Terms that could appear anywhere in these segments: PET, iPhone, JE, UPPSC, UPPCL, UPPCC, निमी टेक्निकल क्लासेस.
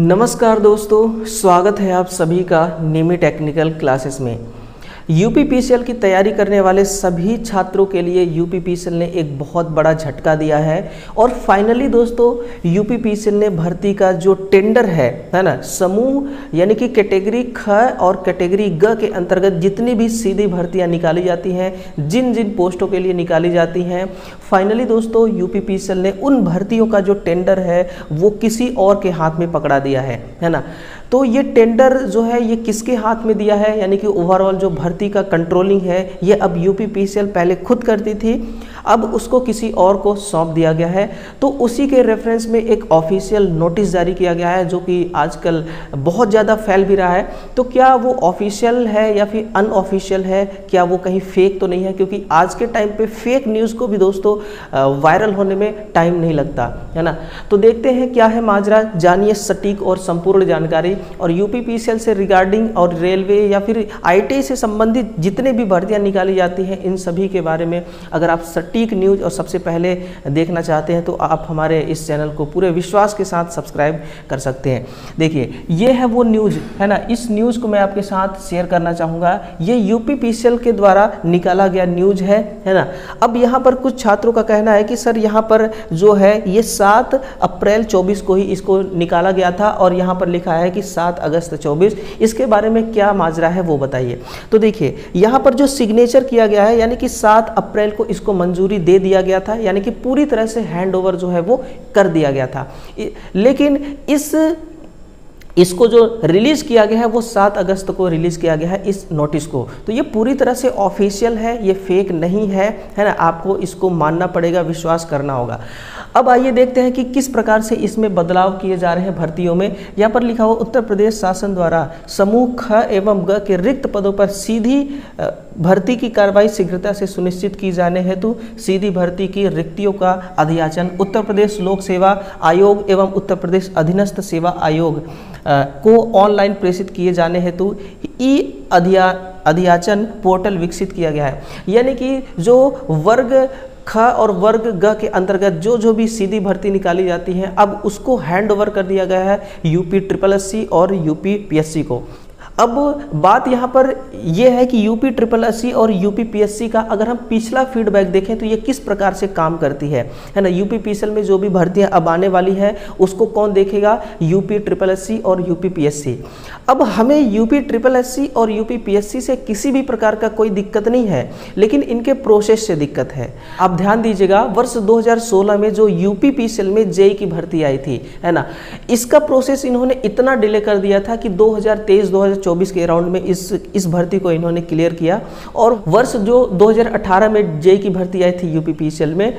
नमस्कार दोस्तों, स्वागत है आप सभी का निमी टेक्निकल क्लासेस में। यूपीपीसीएल की तैयारी करने वाले सभी छात्रों के लिए यूपीपीसीएल ने एक बहुत बड़ा झटका दिया है। और फाइनली दोस्तों, यूपीपीसीएल ने भर्ती का जो टेंडर है ना, समूह यानी कि कैटेगरी ख और कैटेगरी ग के अंतर्गत जितनी भी सीधी भर्तियां निकाली जाती हैं, जिन जिन पोस्टों के लिए निकाली जाती हैं, फाइनली दोस्तों यूपीपीसीएल ने उन भर्तियों का जो टेंडर है वो किसी और के हाथ में पकड़ा दिया है ना। तो ये टेंडर जो है ये किसके हाथ में दिया है, यानी कि ओवरऑल जो भर्ती का कंट्रोलिंग है ये अब यूपीपीसीएल पहले खुद करती थी, अब उसको किसी और को सौंप दिया गया है। तो उसी के रेफरेंस में एक ऑफिशियल नोटिस जारी किया गया है, जो कि आजकल बहुत ज़्यादा फैल भी रहा है। तो क्या वो ऑफिशियल है या फिर अनऑफिशियल है, क्या वो कहीं फेक तो नहीं है, क्योंकि आज के टाइम पे फेक न्यूज़ को भी दोस्तों वायरल होने में टाइम नहीं लगता है ना। तो देखते हैं क्या है माजरा, जानिए सटीक और संपूर्ण जानकारी। और यूपीपीसीएल से रिगार्डिंग और रेलवे या फिर आईटी से संबंधित जितने भी भर्तियाँ निकाली जाती हैं, इन सभी के बारे में अगर आप सटीक न्यूज़ और सबसे पहले देखना चाहते हैं तो आप हमारे इस चैनल को पूरे विश्वास के साथ सब्सक्राइब कर सकते हैं। देखिए ये है वो न्यूज़ है ना, इस न्यूज़ को मैं आपके साथ शेयर करना चाहूँगा। ये यूपीपीसीएल के द्वारा निकाला गया न्यूज़ है ना। अब यहाँ पर कुछ छात्रों का कहना है कि सर यहाँ पर जो है ये 7 अप्रैल 24 को ही इसको निकाला गया था और यहाँ पर लिखा है कि 7 अगस्त 24। इसके बारे में क्या माजरा है वो बताइए। तो देखिए यहाँ पर जो सिग्नेचर किया गया है यानी कि 7 अप्रैल को इसको मंजूरी दे दिया गया था, यानी कि पूरी तरह से हैंडओवर जो है वो कर दिया गया था। लेकिन इसको जो रिलीज़ किया गया है वो 7 अगस्त को रिलीज़ किया गया है इस नोटिस को। तो ये पूरी तरह से ऑफिशियल है, ये फेक नहीं है ना। आपको इसको मानना पड़ेगा, विश्वास करना होगा। अब आइए देखते हैं कि किस प्रकार से इसमें बदलाव किए जा रहे हैं भर्तियों में। यहाँ पर लिखा हुआ उत्तर प्रदेश शासन द्वारा समूह ख एवं ग के रिक्त पदों पर सीधी भर्ती की कार्रवाई शीघ्रता से सुनिश्चित की जाने हेतु सीधी भर्ती की रिक्तियों का अधियाचन उत्तर प्रदेश लोक सेवा आयोग एवं उत्तर प्रदेश अधीनस्थ सेवा आयोग को ऑनलाइन प्रेषित किए जाने हेतु ई अधियाचन पोर्टल विकसित किया गया है। यानी कि जो वर्ग ख और वर्ग ग के अंतर्गत जो भी सीधी भर्ती निकाली जाती है, अब उसको हैंडओवर कर दिया गया है UPPCC और UPPSC को। अब बात यहाँ पर यह है कि UPPCC और UPPSC का अगर हम पिछला फीडबैक देखें तो ये किस प्रकार से काम करती है ना। यूपीपीसीएल में जो भी भर्तियाँ अब आने वाली हैं उसको कौन देखेगा, UPPCC और UPPSC। अब हमें UPPCC और UPPSC से किसी भी प्रकार का कोई दिक्कत नहीं है, लेकिन इनके प्रोसेस से दिक्कत है। आप ध्यान दीजिएगा, वर्ष 2016 में जो यूपीपीसीएल में JE की भर्ती आई थी है ना, इसका प्रोसेस इन्होंने इतना डिले कर दिया था कि 2023-2024 के राउंड में इस भर्ती को इन्होंने क्लियर किया। और वर्ष जो 2018 में JE की भर्ती आई थी यूपीपीसीएल में,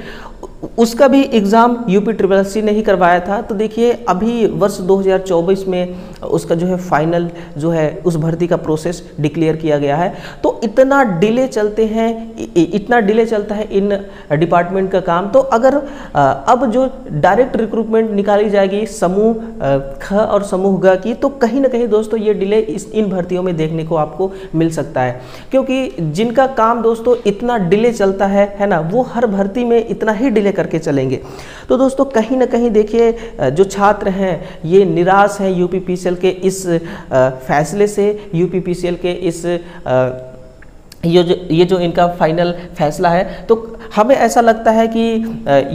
उसका भी एग्ज़ाम UPPCC ने ही करवाया था। तो देखिए अभी वर्ष 2024 में उसका जो है फाइनल जो है उस भर्ती का प्रोसेस डिक्लेयर किया गया है। तो इतना डिले चलता है इन डिपार्टमेंट का काम। तो अगर अब जो डायरेक्ट रिक्रूटमेंट निकाली जाएगी समूह ख और समूह ग की, तो कहीं ना कहीं दोस्तों ये डिले इन भर्तियों में देखने को आपको मिल सकता है, क्योंकि जिनका काम दोस्तों इतना डिले चलता है ना, वो हर भर्ती में इतना ही डिले करके चलेंगे। तो दोस्तों कहीं ना कहीं देखिए जो छात्र हैं ये निराश हैं यूपीपीसीएल के इस फैसले से। यूपीपीसीएल के इस ये जो इनका फाइनल फैसला है, तो हमें ऐसा लगता है कि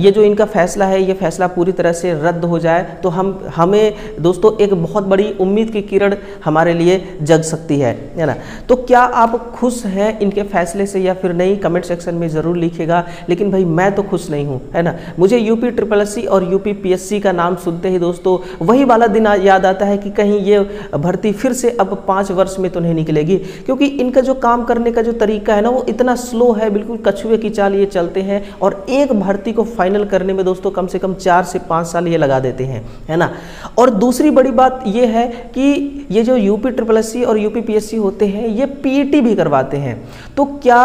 ये जो इनका फैसला है, ये फैसला पूरी तरह से रद्द हो जाए तो हमें दोस्तों एक बहुत बड़ी उम्मीद की किरण हमारे लिए जग सकती है ना। तो क्या आप खुश हैं इनके फैसले से या फिर नहीं, कमेंट सेक्शन में ज़रूर लिखिएगा। लेकिन भाई मैं तो खुश नहीं हूँ है ना। मुझे UPPCC और UPPSC का नाम सुनते ही दोस्तों वही वाला दिन याद आता है कि कहीं ये भर्ती फिर से अब 5 वर्ष में तो नहीं निकलेगी, क्योंकि इनका जो काम करने का तरीका है ना वो इतना स्लो है, बिल्कुल कछुए की चाल ये चलते हैं। और एक भर्ती को फाइनल करने में दोस्तों कम से कम 4 से 5 साल ये लगा देते हैं है ना। और दूसरी बड़ी बात ये है कि ये जो UPPCC और UPPSC होते हैं ये PET भी करवाते हैं। तो क्या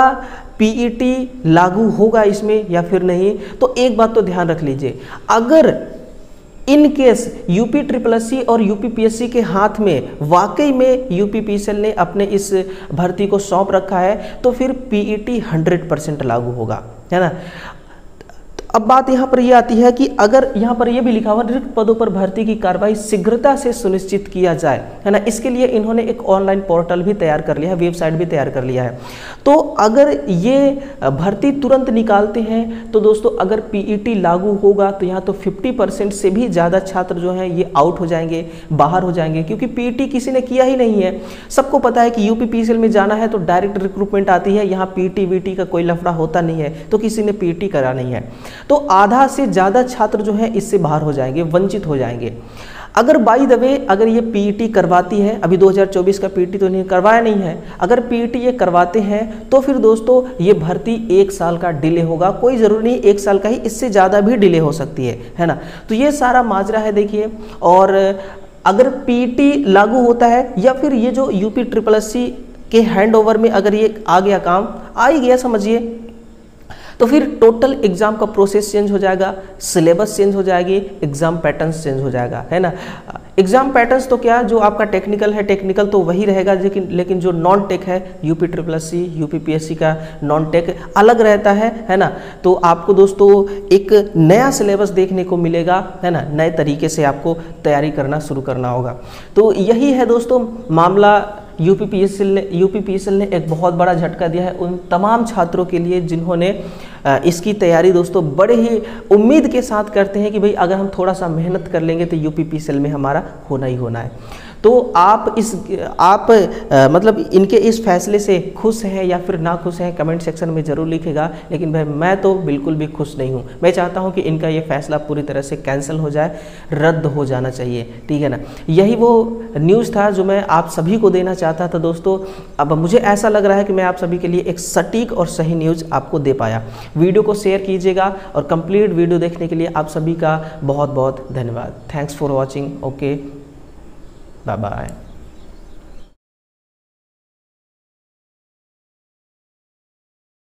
PET लागू होगा इसमें या फिर नहीं, तो एक बात तो ध्यान रख लीजिए। अगर इन केस UPPCC और UPPSC के हाथ में वाकई में यूपीपीसीएल ने अपने इस भर्ती को सौंप रखा है, तो फिर PET 100% लागू होगा है ना। अब बात यहाँ पर यह आती है कि अगर यहाँ पर यह भी लिखा हुआ रिक्त पदों पर भर्ती की कार्रवाई शीघ्रता से सुनिश्चित किया जाए, है ना, इसके लिए इन्होंने एक ऑनलाइन पोर्टल भी तैयार कर लिया है, वेबसाइट भी तैयार कर लिया है। तो अगर ये भर्ती तुरंत निकालते हैं तो दोस्तों अगर PET लागू होगा तो यहाँ तो 50% से भी ज़्यादा छात्र जो हैं ये आउट हो जाएंगे, बाहर हो जाएंगे, क्योंकि PET किसी ने किया ही नहीं है। सबको पता है कि UPPCL में जाना है तो डायरेक्ट रिक्रूटमेंट आती है, यहाँ PET-VT का कोई लफड़ा होता नहीं है, तो किसी ने PET करा नहीं है। तो आधा से ज़्यादा छात्र जो है इससे बाहर हो जाएंगे, वंचित हो जाएंगे। अगर बाई द वे अगर ये PET करवाती है, अभी 2024 का PET तो नहीं करवाया नहीं है, अगर PET ये करवाते हैं तो फिर दोस्तों ये भर्ती 1 साल का डिले होगा। कोई ज़रूरी नहीं 1 साल का ही, इससे ज़्यादा भी डिले हो सकती है ना। तो ये सारा माजरा है देखिए। और अगर PET लागू होता है या फिर ये जो UPPCC के हैंडओवर में अगर ये आ गया, काम आ ही गया समझिए, तो फिर टोटल एग्ज़ाम का प्रोसेस चेंज हो जाएगा, सिलेबस चेंज हो जाएगी, एग्ज़ाम पैटर्न्स चेंज हो जाएगा, है ना। एग्ज़ाम पैटर्न्स तो क्या, जो आपका टेक्निकल है टेक्निकल तो वही रहेगा, लेकिन जो नॉन टेक है UPPCC UPPSC का नॉन टेक अलग रहता है ना। तो आपको दोस्तों एक नया सिलेबस देखने को मिलेगा, है ना, नए तरीके से आपको तैयारी करना शुरू करना होगा। तो यही है दोस्तों मामला। UPPCL ने एक बहुत बड़ा झटका दिया है उन तमाम छात्रों के लिए जिन्होंने इसकी तैयारी दोस्तों बड़े ही उम्मीद के साथ करते हैं कि भाई अगर हम थोड़ा सा मेहनत कर लेंगे तो UPPCL में हमारा होना ही होना है। तो आप मतलब इनके इस फैसले से खुश हैं या फिर ना खुश हैं, कमेंट सेक्शन में ज़रूर लिखेगा। लेकिन भाई मैं तो बिल्कुल भी खुश नहीं हूँ, मैं चाहता हूँ कि इनका ये फैसला पूरी तरह से कैंसिल हो जाए, रद्द हो जाना चाहिए, ठीक है ना। यही वो न्यूज़ था जो मैं आप सभी को देना चाहता था दोस्तों। अब मुझे ऐसा लग रहा है कि मैं आप सभी के लिए एक सटीक और सही न्यूज़ आपको दे पाया। वीडियो को शेयर कीजिएगा और कंप्लीट वीडियो देखने के लिए आप सभी का बहुत बहुत धन्यवाद। Thanks for watching. Okay, bye bye.